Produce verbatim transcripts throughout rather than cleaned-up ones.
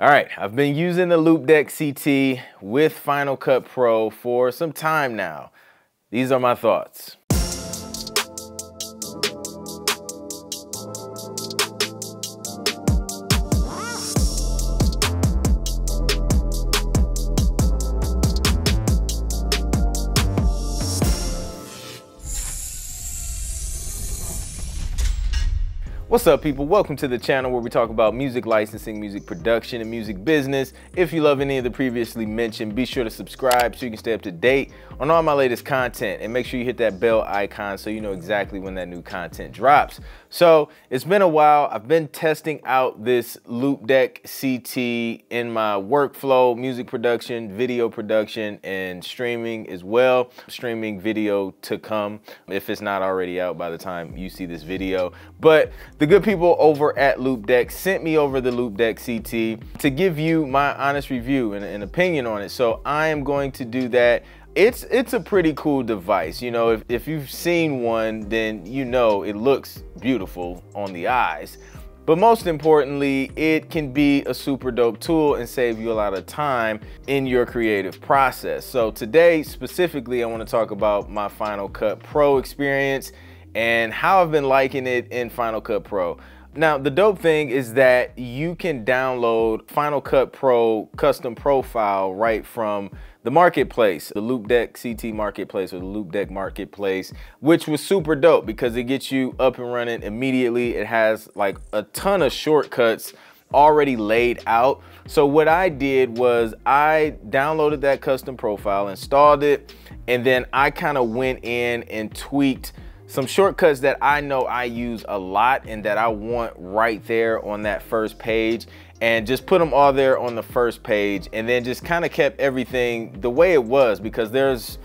All right, I've been using the Loupedeck C T with Final Cut Pro for some time now. These are my thoughts. What's up, people? Welcome to the channel where we talk about music licensing, music production, and music business. If you love any of the previously mentioned, be sure to subscribe so you can stay up to date on all my latest content, and make sure you hit that bell icon so you know exactly when that new content drops. So it's been a while. I've been testing out this Loupedeck C T in my workflow, music production, video production, and streaming as well. Streaming video to come if it's not already out by the time you see this video. But the good people over at Loupedeck sent me over the Loupedeck C T to give you my honest review and an opinion on it. So I am going to do that. It's it's a pretty cool device. You know, if, if you've seen one, then you know it looks beautiful on the eyes. But most importantly, it can be a super dope tool and save you a lot of time in your creative process. So today, specifically, I want to talk about my Final Cut Pro experience and how I've been liking it in Final Cut Pro. Now, the dope thing is that you can download Final Cut Pro custom profile right from the marketplace, the Loupedeck C T marketplace or the Loupedeck marketplace, which was super dope because it gets you up and running immediately. It has like a ton of shortcuts already laid out. So what I did was I downloaded that custom profile, installed it, and then I kind of went in and tweaked some shortcuts that I know I use a lot and that I want right there on that first page, and just put them all there on the first page, and then just kind of kept everything the way it was, because there's,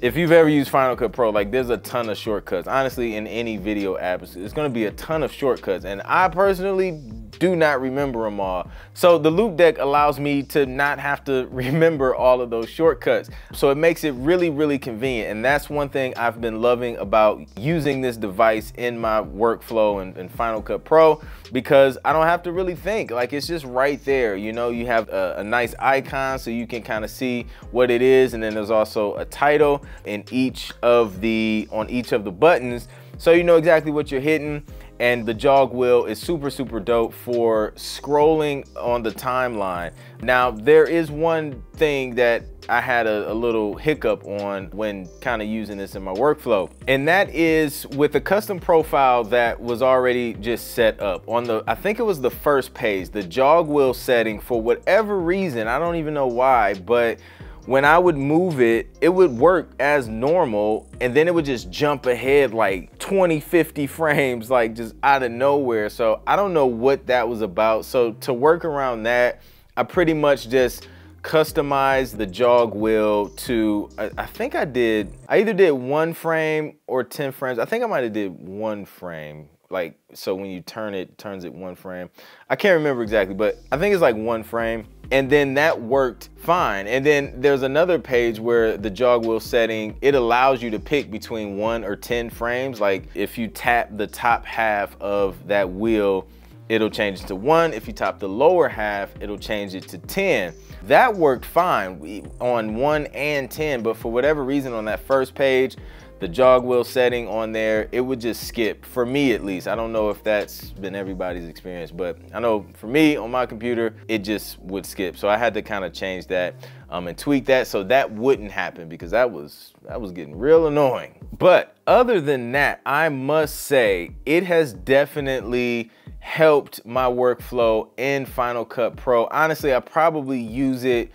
if you've ever used Final Cut Pro, like there's a ton of shortcuts. Honestly, in any video app, it's gonna be a ton of shortcuts, and I personally do not remember them all. So the Loupedeck allows me to not have to remember all of those shortcuts. So it makes it really, really convenient. And that's one thing I've been loving about using this device in my workflow and, and Final Cut Pro, because I don't have to really think. Like, it's just right there. You know, you have a, a nice icon so you can kind of see what it is. And then there's also a title in each of the, on each of the buttons. So you know exactly what you're hitting. And the jog wheel is super, super dope for scrolling on the timeline. Now, there is one thing that I had a, a little hiccup on when kind of using this in my workflow. And that is with a custom profile that was already just set up on the, I think it was the first page, the jog wheel setting, for whatever reason, I don't even know why, but when I would move it, it would work as normal, and then it would just jump ahead like twenty, fifty frames, like just out of nowhere. So I don't know what that was about. So to work around that, I pretty much just customized the jog wheel to, I, I think I did, I either did one frame or ten frames. I think I might've did one frame. Like, so when you turn it, turns it one frame. I can't remember exactly, but I think it's like one frame. And then that worked fine. And then there's another page where the jog wheel setting, it allows you to pick between one or ten frames. Like if you tap the top half of that wheel, it'll change it to one. If you tap the lower half, it'll change it to ten. That worked fine on one and ten, but for whatever reason on that first page, the jog wheel setting on there, it would just skip, for me at least. I don't know if that's been everybody's experience, but I know for me on my computer, it just would skip. So I had to kind of change that um, and tweak that so that wouldn't happen, because that was, that was getting real annoying. But other than that, I must say it has definitely helped my workflow in Final Cut Pro. Honestly, I probably use it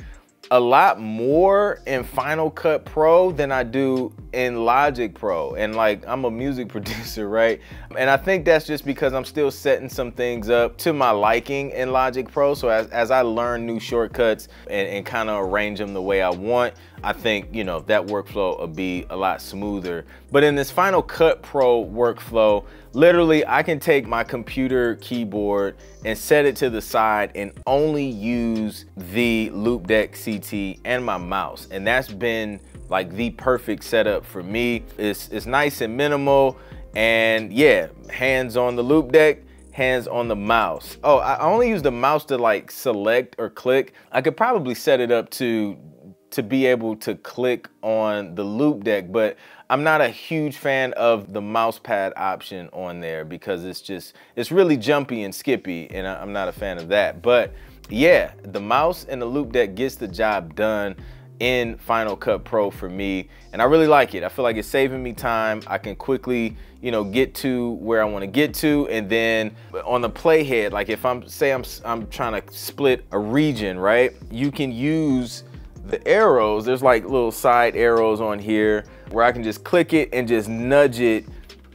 a lot more in Final Cut Pro than I do in Logic Pro. And like, I'm a music producer, right? And I think that's just because I'm still setting some things up to my liking in Logic Pro. So as, as I learn new shortcuts and, and kind of arrange them the way I want, I think, you know, that workflow will be a lot smoother. But in this Final Cut Pro workflow, literally I can take my computer keyboard and set it to the side and only use the Loupedeck C T and my mouse. And that's been like the perfect setup for me. It's, it's nice and minimal, and yeah, hands on the Loupedeck, hands on the mouse. Oh, I only use the mouse to like select or click. I could probably set it up to to be able to click on the Loupedeck, but I'm not a huge fan of the mouse pad option on there because it's just, it's really jumpy and skippy, and I, I'm not a fan of that. But yeah, the mouse and the Loupedeck gets the job done in Final Cut Pro for me, and I really like it. I feel like it's saving me time. I can quickly, you know, get to where I want to get to, and then on the playhead, like if I'm, say I'm, I'm trying to split a region, right? You can use the arrows. There's like little side arrows on here where I can just click it and just nudge it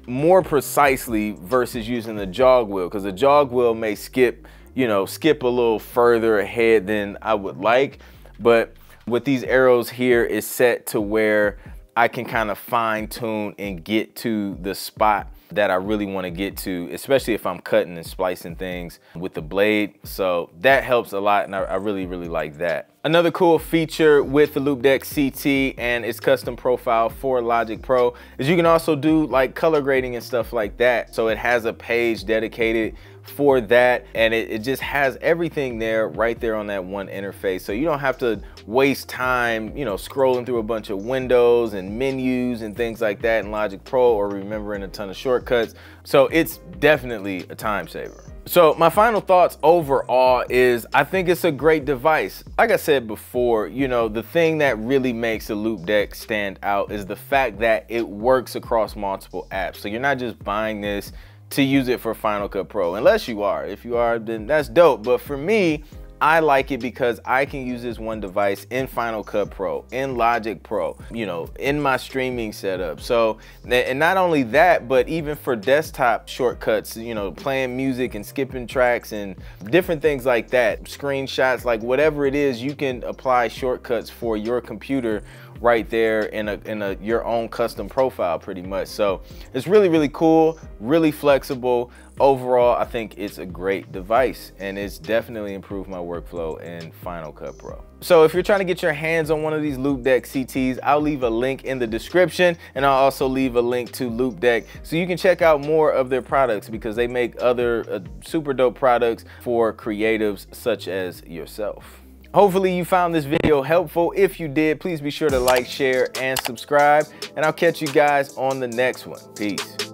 more precisely versus using the jog wheel, because the jog wheel may skip, you know, skip a little further ahead than I would like. But with these arrows here, it's set to where I can kind of fine tune and get to the spot that I really want to get to, especially if I'm cutting and splicing things with the blade. So that helps a lot, and I, I really, really like that. Another cool feature with the Loupedeck C T and its custom profile for Logic Pro is you can also do like color grading and stuff like that. So it has a page dedicated for that, and it, it just has everything there right there on that one interface. So you don't have to waste time, you know, scrolling through a bunch of windows and menus and things like that in Logic Pro, or remembering a ton of shortcuts. So it's definitely a time saver. So my final thoughts overall is I think it's a great device. Like I said before, you know, the thing that really makes the Loupedeck stand out is the fact that it works across multiple apps. So you're not just buying this to use it for Final Cut Pro, unless you are. If you are, then that's dope. But for me, I like it because I can use this one device in Final Cut Pro, in Logic Pro, you know, in my streaming setup. So, and not only that, but even for desktop shortcuts, you know, playing music and skipping tracks and different things like that, screenshots, like whatever it is, you can apply shortcuts for your computer right there in a in a your own custom profile pretty much. So it's really, really cool, really flexible. Overall, I think it's a great device, and it's definitely improved my workflow in Final Cut Pro. So if you're trying to get your hands on one of these Loupedeck C Ts, I'll leave a link in the description, and I'll also leave a link to Loupedeck so you can check out more of their products, because they make other uh, super dope products for creatives such as yourself. Hopefully you found this video helpful. If you did, please be sure to like, share, and subscribe, and I'll catch you guys on the next one. Peace.